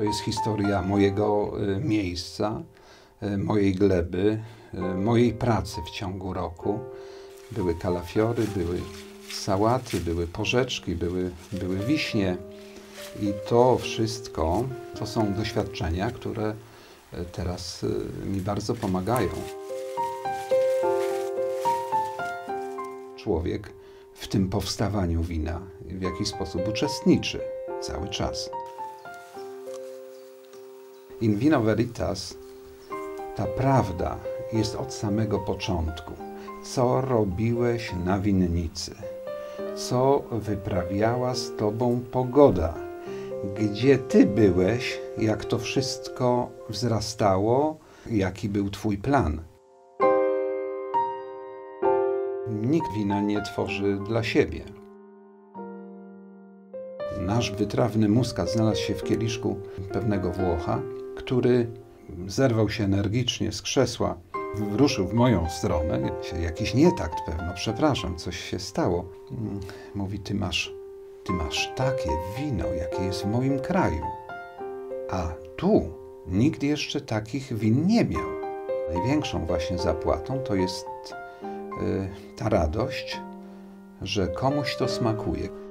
To jest historia mojego miejsca, mojej gleby, mojej pracy w ciągu roku. Były kalafiory, były sałaty, były porzeczki, były wiśnie. I to wszystko to są doświadczenia, które teraz mi bardzo pomagają. Człowiek w tym powstawaniu wina w jakiś sposób uczestniczy cały czas. In vino veritas, ta prawda jest od samego początku. Co robiłeś na winnicy? Co wyprawiała z tobą pogoda? Gdzie ty byłeś, jak to wszystko wzrastało? Jaki był twój plan? Nikt wina nie tworzy dla siebie. Nasz wytrawny muskat znalazł się w kieliszku pewnego Włocha, który zerwał się energicznie z krzesła, ruszył w moją stronę. Jakiś nietakt pewno, przepraszam, coś się stało. Mówi, ty masz takie wino, jakie jest w moim kraju. A tu nikt jeszcze takich win nie miał. Największą właśnie zapłatą to jest ta radość, że komuś to smakuje.